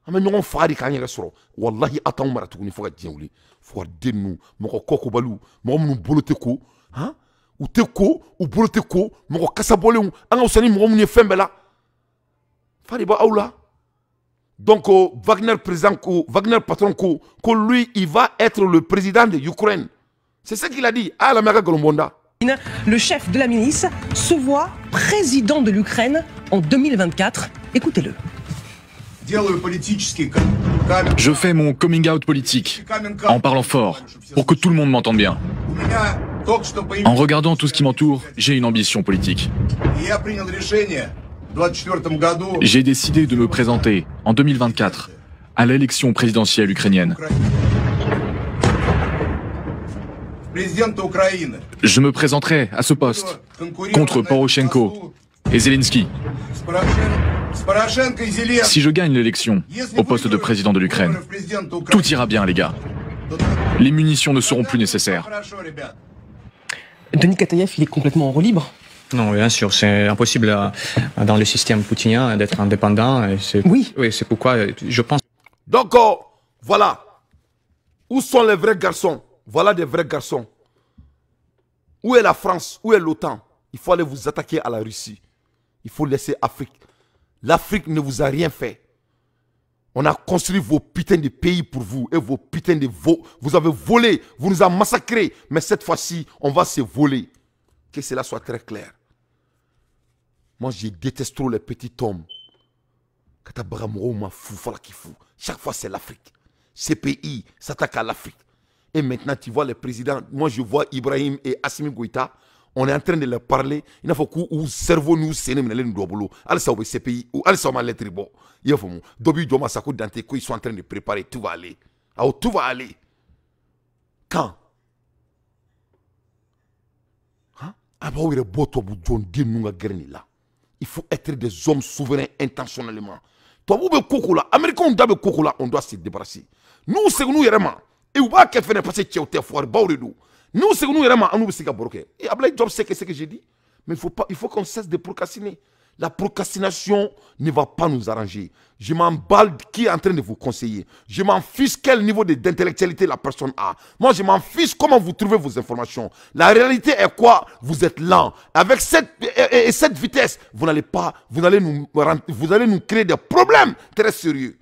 Nous fari ka nyere soro. Wallahi atan mara tukuni foga djewli. Foga denu moko koko balu, mo munu bolote ko, hein? Ou teko, ou bolote ko, moko kasabole ou anga usani mo munu fembela. Fari ba aula. Donc Wagner président ko, Wagner patron ko, que lui il va être le président de l'Ukraine. C'est ce qu'il a dit à la Mega Golombonda. Le chef de la milice se voit président de l'Ukraine en 2024. Écoutez-le. Je fais mon coming out politique en parlant fort pour que tout le monde m'entende bien. En regardant tout ce qui m'entoure, j'ai une ambition politique. J'ai décidé de me présenter en 2024 à l'élection présidentielle ukrainienne. Je me présenterai à ce poste contre Porochenko et Zelensky. Si je gagne l'élection au poste de président de l'Ukraine, tout ira bien, les gars. Les munitions ne seront plus nécessaires. Denis Katayev, il est complètement en roue libre. Non, bien sûr, c'est impossible dans le système poutinien d'être indépendant. Et oui, c'est pourquoi je pense... Donc, voilà. Où sont les vrais garçons? Voilà des vrais garçons. Où est la France? Où est l'OTAN? Il faut aller vous attaquer à la Russie. Il faut laisser l'Afrique. L'Afrique ne vous a rien fait. On a construit vos putains de pays pour vous. Et vos putains de... Vous avez volé. Vous nous avez massacrés. Mais cette fois-ci, on va se voler. Que cela soit très clair. Moi, je déteste trop les petits hommes. Chaque fois, c'est l'Afrique. Ces pays s'attaquent à l'Afrique. Et maintenant, tu vois les présidents. Moi, je vois Ibrahim et Assimi Goïta. On est en train de leur parler. Il faut que nous cerveau nous ces pays où les tribaux. Il faut ils sont en train de préparer. Tout va aller. Alors, tout va aller. Quand? Hein? Il faut être des hommes souverains intentionnellement. On doit se débarrasser. Nous, c'est nous vraiment. Et vous pas faire parce que nous, c'est que nous, vraiment, nous, c'est que et Ablaï Job sait ce que j'ai dit. Mais il faut qu'on cesse de procrastiner. La procrastination ne va pas nous arranger. Je m'emballe qui est en train de vous conseiller. Je m'en fiche quel niveau d'intellectualité la personne a. Moi, je m'en fiche comment vous trouvez vos informations. La réalité est quoi? Vous êtes lent. Avec cette vitesse, vous n'allez pas, vous allez nous créer des problèmes très sérieux.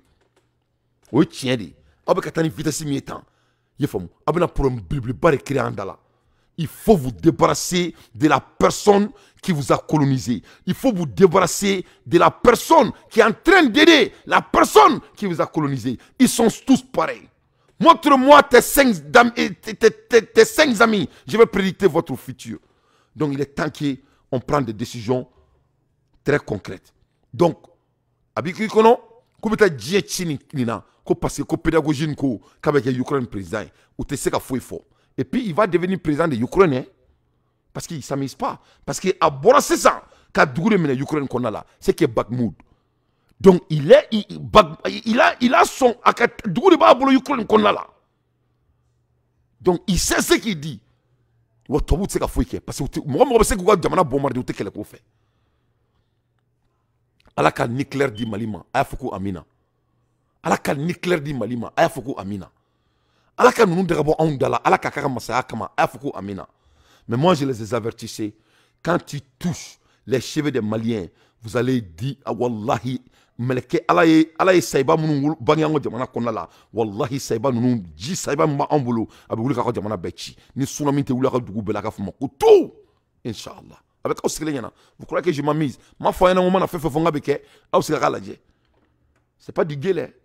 Oui, tiens, vitesse il faut vous débarrasser de la personne qui vous a colonisé. Il faut vous débarrasser de la personne qui est en train d'aider la personne qui vous a colonisé. Ils sont tous pareils. Montre-moi tes 5 amis. Je vais prédicter votre futur. Donc, il est temps qu'on prenne des décisions très concrètes. Donc, Abikikono, comment tu as dit Nina? Parce que pédagogie avec l'Ukraine président ou tu sais qu'il faut et puis il va devenir président de l'Ukraine parce qu'il s'amuse pas parce que à c'est ça qu'a doué mais l'Ukraine qu'on a là c'est que Bakhmoud donc il a son à doué pas pour l'Ukraine qu'on a là donc il sait ce qu'il dit ou tu sais qu'il faut parce que moi je sais que quand Jamana bombarde ou tu qu'elle qu'on fait à la canne nucléaire du Malima à Foucault Amina alaka nucléaire di malima ayafoko amina alaka nous derabo ondala alaka kaka masaya kama ayafoko amina. Mais moi je les avertissais, quand tu touches les cheveux des Maliens vous allez dire ah wallahi meleke alaye saiba munu banyango jamana konala wallahi saiba nunu ji saiba ma ambulu abulu kaka jamana bechi ni tsunami te ulaka dugu belaka fuma kutu inshallah avec oskelena. Vous croyez que je m'amuse? Ma foi un moment na fefe fonga beke oskela laje c'est pas du guélé.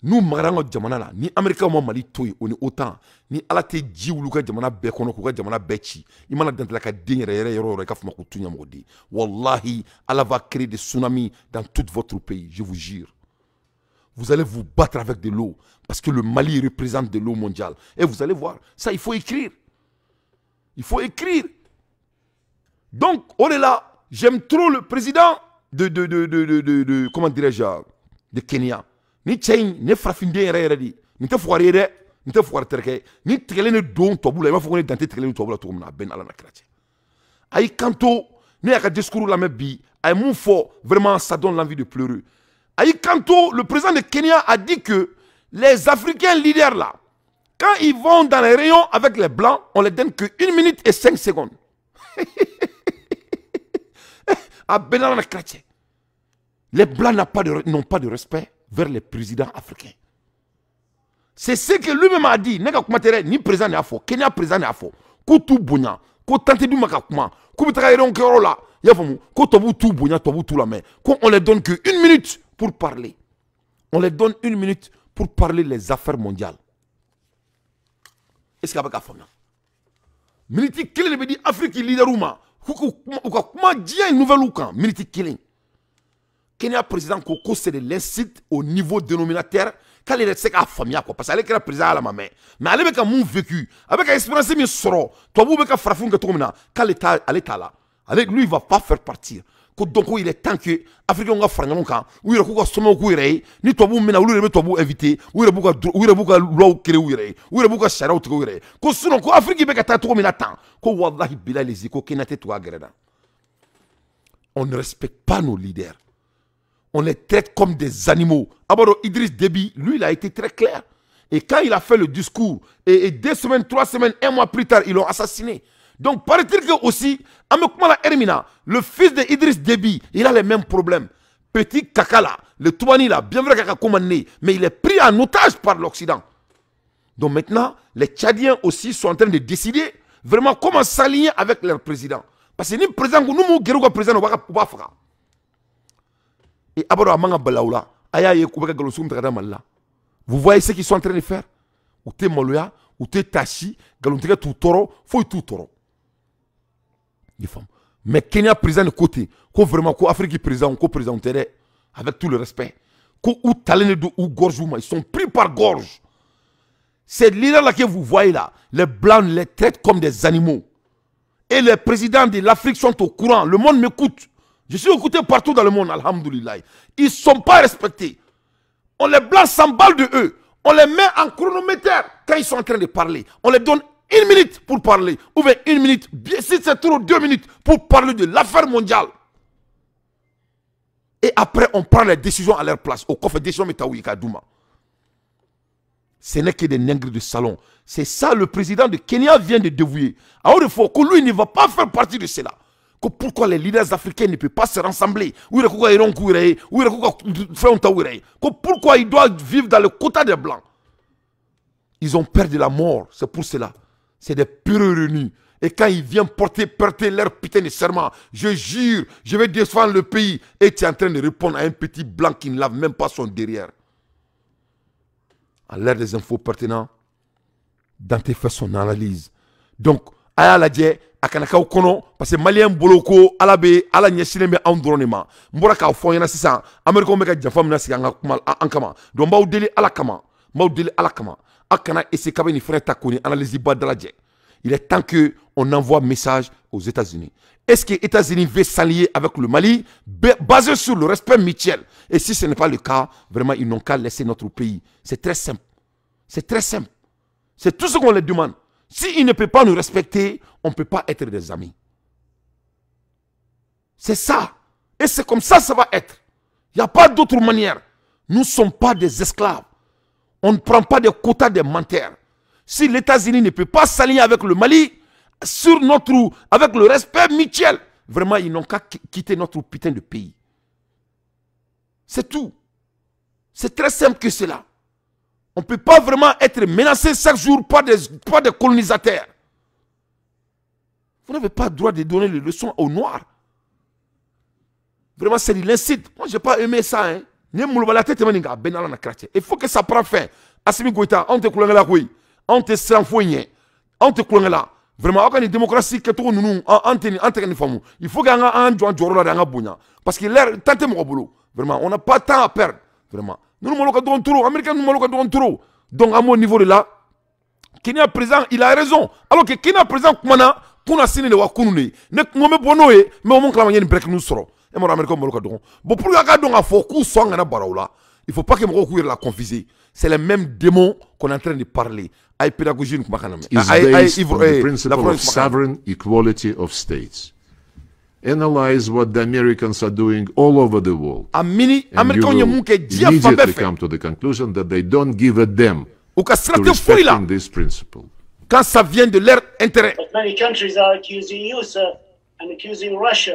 Nous marrons jamana la ni américain mo mali toy on est autant ni alate jiwuluka jamana be kono ko jamana bechi imana dentla ka dinere yero ka fuma ko tunya modi wallahi Allah va créer des tsunamis dans tout votre pays, je vous jure. Vous allez vous battre avec de l'eau parce que le Mali représente de l'eau mondiale et vous allez voir ça. Il faut écrire, il faut écrire. Donc on est là. J'aime trop le président de comment dirais-je de Kenya. Ni chain, ni frafindé, ni te foiré, ni te foiré, ni te ne don tabou la, il faut qu'on ait dans tes trélés tabou la tourne à ben alana krati. Aïe kanto, ni à discours la même bi, aïe mon fort, vraiment ça donne l'envie de pleurer. Aïe kanto, le président de Kenya a dit que les Africains leaders là, quand ils vont dans les rayons avec les blancs, on les donne que 1 minute et 5 secondes. À ben alana krati. Les blancs n'ont pas de respect vers les présidents africains. C'est ce que lui-même a dit. N'est-ce pas ni président n'a faux, Kenya président n'a faux. Koutou bonya, koutante du makakuma, koubitra iron kerola, yafamu, koutobou tout bonya, tobou tout la main. On les donne que 1 minute pour parler. On les donne 1 minute pour parler les affaires mondiales. Est-ce qu'il y a pas de Militi Killing veut dire Afrique leaderuma. Kouma dien nouvel oukan, Militi Killing. Kenya président Koko c'est de l'incite au niveau dénominateur quand il est à famille quoi parce qu'elle est président à la maman mais elle est mon vécu avec l'expérience mais soro toi vous êtes frafun que tu m'as quand l'état à l'état là avec lui il va pas faire partir donc il est temps que Afrique on va faire un camp où il recouvre son mourir ni toi vous mena ou le toi vous invité où il est beaucoup l'eau qui est où il est charot où il est qu'on se rend Afrique il est qu'à toi mais attends qu'on voit là il bilal les échos qui n'était toi greda. On ne respecte pas nos leaders. on les traite comme des animaux. Abord, Idriss Déby, lui, il a été très clair. Et quand il a fait le discours, et 2 semaines, 3 semaines, 1 mois plus tard, ils l'ont assassiné. Donc, paraît-il que aussi, le fils d'Idriss Déby, il a les mêmes problèmes. Petit caca là, le Touani là, bien vrai caca commandé, mais il est pris en otage par l'Occident. Donc maintenant, les Tchadiens aussi sont en train de décider vraiment comment s'aligner avec leur président. Parce que ni président, nous sommes président, nous sommes. Et vous voyez ce qu'ils sont en train de faire? Ou t'es Maloya, ou t'es Tachi, galontiga tout toro, faut tout toro. Mais Kenya président de côté, qu'on vraiment qu'on Afrique président, qu'on présenterait avec tout le respect, qu'on ou talent de ou gorge ou ils sont pris par gorge. Ces leaders-là que vous voyez là, les blancs les traitent comme des animaux. Et les présidents de l'Afrique sont au courant. Le monde m'écoute. Je suis écouté partout dans le monde, alhamdoulilah. Ils ne sont pas respectés. On les blancs s'emballe de eux. On les met en chronomètre quand ils sont en train de parler. On les donne 1 minute pour parler. Ou bien 1 minute, si c'est trop 2 minutes, pour parler de l'affaire mondiale. Et après, on prend les décisions à leur place. Au coffre des Metaoui Kadouma. Ce n'est que des nègres de salon. C'est ça le président de Kenya vient de dévouer. Alors il faut que lui ne va pas faire partie de cela. Que pourquoi les leaders africains ne peuvent pas se rassembler? Pourquoi ils doivent vivre dans le quota des blancs? Ils ont peur de la mort, c'est pour cela. C'est des purs réunis. Et quand ils viennent porter leur putain de serment, je jure, je vais défendre le pays. Et tu es en train de répondre à un petit blanc qui ne lave même pas son derrière. À l'ère des infos pertinents, Dante fait son analyse. Donc, aya la dje, akanaka kono, parce que Malien boloko, alabe, ala nyesine me andronema. Mbora ka fon yana sisan, Amerika meka jafam na sikanga kumal ankama. Donc ba udeli alakama, ba udeli alakama. Akana ese kabeni frère takoni analyse ba dala dje. Il est temps que on envoie message aux États-Unis. Est-ce que les États-Unis veulent s'allier avec le Mali basé sur le respect mutuel? Et si ce n'est pas le cas, vraiment, ils n'ont qu'à laisser notre pays. C'est très simple. C'est très simple. C'est tout ce qu'on leur demande. S'ils ne peuvent pas nous respecter, on ne peut pas être des amis. C'est ça. Et c'est comme ça que ça va être. Il n'y a pas d'autre manière. Nous ne sommes pas des esclaves. On ne prend pas des quotas des menteurs. Si les États-Unis ne peuvent pas s'allier avec le Mali, sur notre roue, avec le respect mutuel, vraiment, ils n'ont qu'à quitter notre putain de pays. C'est tout. C'est très simple que cela. On ne peut pas vraiment être menacé chaque jour par des colonisateurs. Vous n'avez pas le droit de donner les leçons aux Noirs. Vraiment, c'est de l'incite. Moi, je n'ai pas aimé ça. Hein. Il faut que ça prenne fin. Assimi Goïta, on te coulangala, oui. On te s'enfoigné. On te coulangala. Vraiment, quand la démocratie est en il faut qu'on ait un jour. Parce que l'air, tant mon boulot. Vraiment, on n'a pas de temps à perdre. Vraiment. Nous avons trop. Les Américains nous avons trop. Donc, à mon niveau de là, Kenya président, il a raison. Alors que Kenya président, qu'on a signé le Wakuné. Ne me bonnoe, mais au moment que la manière de break nous sera. Et mon Américain, mon Américain. Bon, pour la garde, on a fort coup, sang à la baraoula. Il ne faut pas que Mokouir la confise. C'est les mêmes démons qu'on est en train de parler. I pédagogie the principle of sovereign equality of states. Analyze what the Americans are doing all over the world. And you will immediately come to the conclusion that they don't give a damn to respecting this principle. Quand ça vient de leur intérêt. But many countries are accusing you, sir, and accusing Russia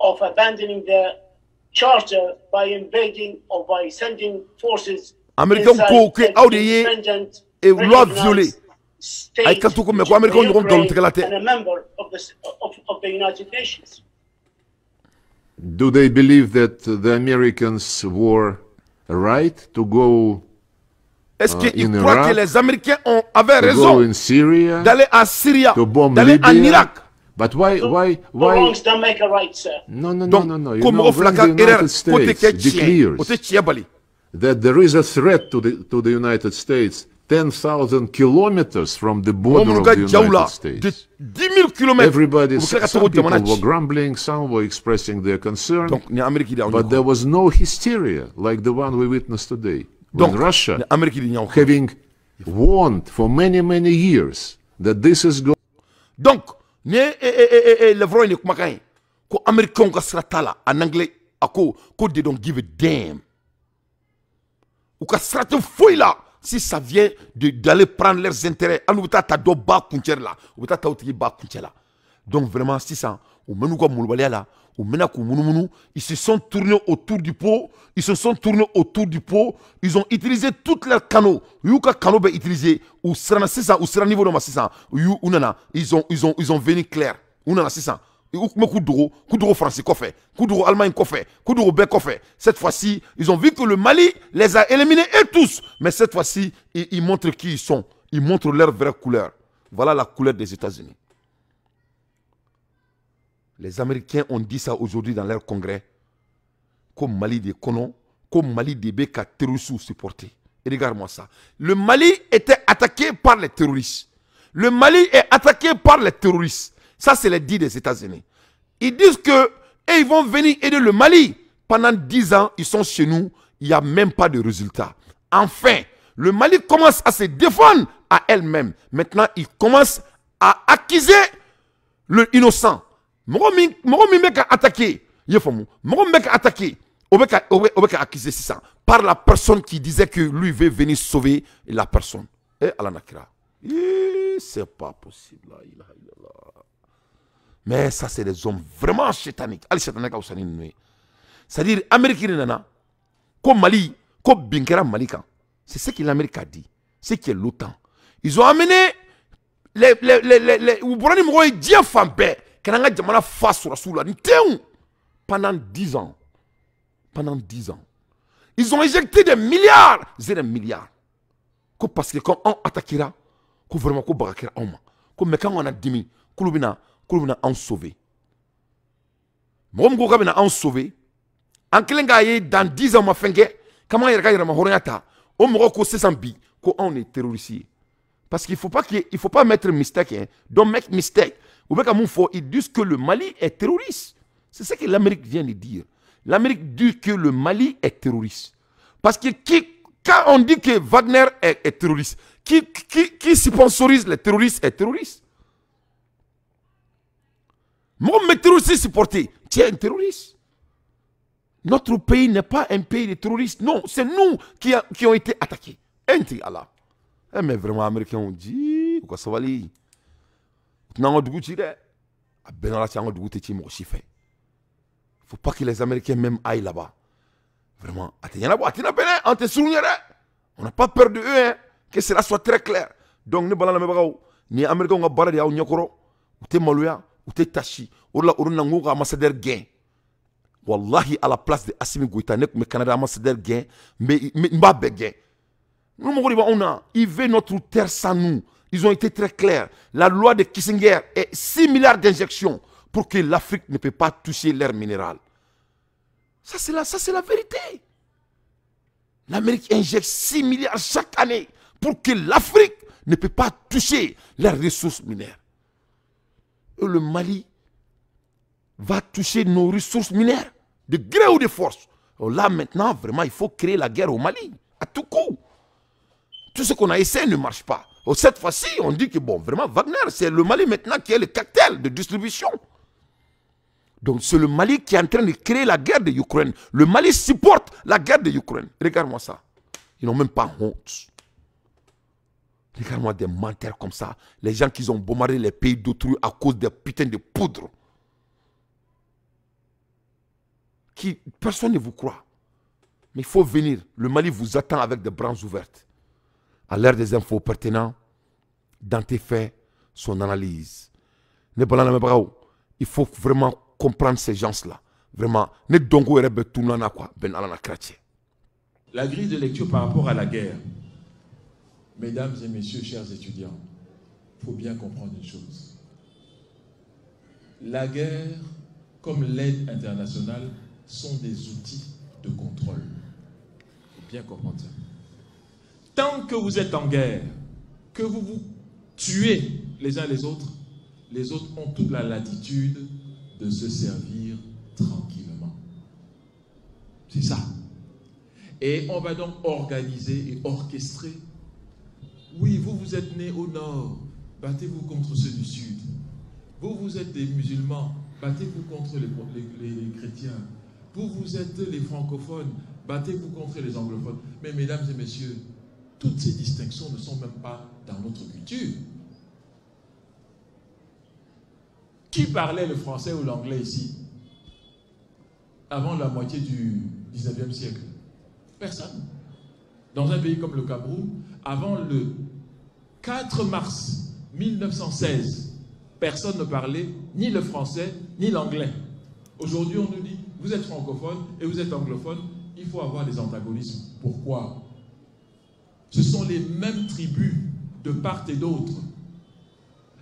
of abandoning their charter by invading or by sending forces inside independent recognized state and a member of the United Nations. Do they believe that the Americans were right to go in Iraq, to go in Syria, to bomb Libya? But why? The wrongs don't make a right, sir. No. You know, when the United States declares that there is a threat to the United States 10,000 kilometers from the border of the United States. Everybody, some people were grumbling, some were expressing their concern, but there was no hysteria like the one we witnessed today. When Russia, having warned for many years that this is going... Donc, ne levroi ne kumakai, ko Amerikon kasratala, en anglais, Ako they don't give a damn. Ou ka strate fouille là. Si ça vient d'aller prendre leurs intérêts. Anou ta ta do ba kuncher là. Ou ta ta outi ba kuncher là. Donc vraiment si ça. Ou menou ko mouloubalia là. Ou mena ko mounounou. Ils se sont tournés autour du pot. Ils se sont tournés autour du pot. Ils ont utilisé toutes leurs canaux. Ou ka canaux be utilisé. Ou sera si ça. Ou sera niveau de ma si ça. Ou nana. Ils ont venu clair. Ou nana si ça. Coup de français, fait coup de allemagne, fait coup de bec, fait. Cette fois-ci, ils ont vu que le Mali les a éliminés et tous. Mais cette fois-ci, ils montrent qui ils sont. Ils montrent leur vraie couleur. Voilà la couleur des États-Unis. Les Américains ont dit ça aujourd'hui dans leur congrès. Comme Mali des colons, comme Mali des becs à terroristes supportés. Et regarde-moi ça. Le Mali était attaqué par les terroristes. Le Mali est attaqué par les terroristes. Ça, c'est les dits des États-Unis. Ils disent que et ils vont venir aider le Mali. Pendant 10 ans, ils sont chez nous. Il n'y a même pas de résultat. Enfin, le Mali commence à se défendre à elle-même. Maintenant, il commence à accuser l'innocent. Attaqué par la personne qui disait que lui veut venir sauver la personne. Et Alanakira. C'est pas possible. Mais ça, c'est des hommes vraiment chétaniques. C'est-à-dire, l'Amérique, comme Mali, comme Binkera Malika, c'est ce que l'Amérique a dit. C'est ce qui est l'OTAN. Ils ont amené les pendant 10 ans. Pendant 10 ans. Ils ont injecté des milliards. C'est des milliards. Parce que quand on attaquera, qu'on vraiment qu'on barraquera un moment. Quand on a demi, qu'on Koulbina en sauvé. Mom Gokabina en sauvé. En Kelengaye, dans 10 ans, ma fenge, comment il regarde ma Horiata, on me recosse sans bi, qu'on est terrorisé. Parce qu'il ne faut pas mettre mistake, hein. Don't make mistake. Ou bien, ils disent que le Mali est terroriste. C'est ce que l'Amérique vient de dire. L'Amérique dit que le Mali est terroriste. Parce que quand on dit que Wagner est terroriste, qui sponsorise les terroristes est terroriste. Mon terroriste supporté, tu es un terroriste. Notre pays n'est pas un pays de terroristes. Non, c'est nous qui ont été attaqués. Enti Allah. Mais vraiment, les Américains ont dit, pourquoi ça va aller? Faut pas que les Américains même aillent là-bas. Vraiment, on n'a pas peur de eux, hein. Que cela soit très clair. Donc, nous avons les Américains ont barré les ou t'es tachi, ou là, ou n'angoura ambassadeur gain. Wallahi, à la place de Assimi Goïta, n'est que Canada ambassadeur gain, mais Mbappé gain. Nous, on a, ils veulent notre terre sans nous. Ils ont été très clairs. La loi de Kissinger est 6 milliards d'injections pour que l'Afrique ne peut pas toucher l'air minéral. Ça, c'est la vérité. L'Amérique injecte 6 milliards chaque année pour que l'Afrique ne peut pas toucher leurs ressources minières. Et le Mali va toucher nos ressources minières, de gré ou de force. Alors là, maintenant, vraiment, il faut créer la guerre au Mali, à tout coup. Tout ce qu'on a essayé ne marche pas. Alors cette fois-ci, on dit que, bon, vraiment, Wagner, c'est le Mali maintenant qui est le cartel de distribution. Donc, c'est le Mali qui est en train de créer la guerre de l'Ukraine. Le Mali supporte la guerre de l'Ukraine. Regarde-moi ça. Ils n'ont même pas honte. Regarde-moi des menteurs comme ça. Les gens qui ont bombardé les pays d'autrui à cause des putains de poudre. Personne ne vous croit. Mais il faut venir. Le Mali vous attend avec des branches ouvertes. À l'ère des infos pertinentes, Dante fait son analyse. Il faut vraiment comprendre ces gens-là. Vraiment. La grille de lecture par rapport à la guerre. Mesdames et messieurs, chers étudiants, il faut bien comprendre une chose. La guerre, comme l'aide internationale, sont des outils de contrôle. Il faut bien comprendre ça. Tant que vous êtes en guerre, que vous vous tuez les uns les autres ont toute la latitude de se servir tranquillement. C'est ça. Et on va donc organiser et orchestrer. Oui, vous, vous êtes nés au nord, battez-vous contre ceux du sud. Vous, vous êtes des musulmans, battez-vous contre les chrétiens. Vous, vous êtes les francophones, battez-vous contre les anglophones. Mais mesdames et messieurs, toutes ces distinctions ne sont même pas dans notre culture. Qui parlait le français ou l'anglais ici avant la moitié du 19e siècle? Personne. Dans un pays comme le Cameroun, avant le 4 mars 1916, personne ne parlait ni le français ni l'anglais. Aujourd'hui, on nous dit, vous êtes francophone et vous êtes anglophone, il faut avoir des antagonismes. Pourquoi? Ce sont les mêmes tribus de part et d'autre.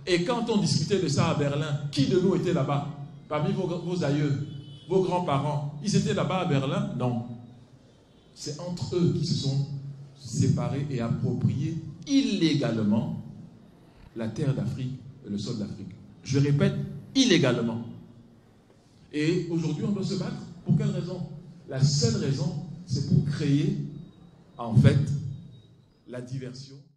Et quand on discutait de ça à Berlin, qui de nous était là-bas? Parmi vos aïeux, vos grands-parents, ils étaient là-bas à Berlin? Non. C'est entre eux qui se sont séparés et appropriés illégalement la terre d'Afrique, le sol d'Afrique. Je répète, illégalement. Et aujourd'hui, on doit se battre. Pour quelle raison? La seule raison, c'est pour créer, en fait, la diversion.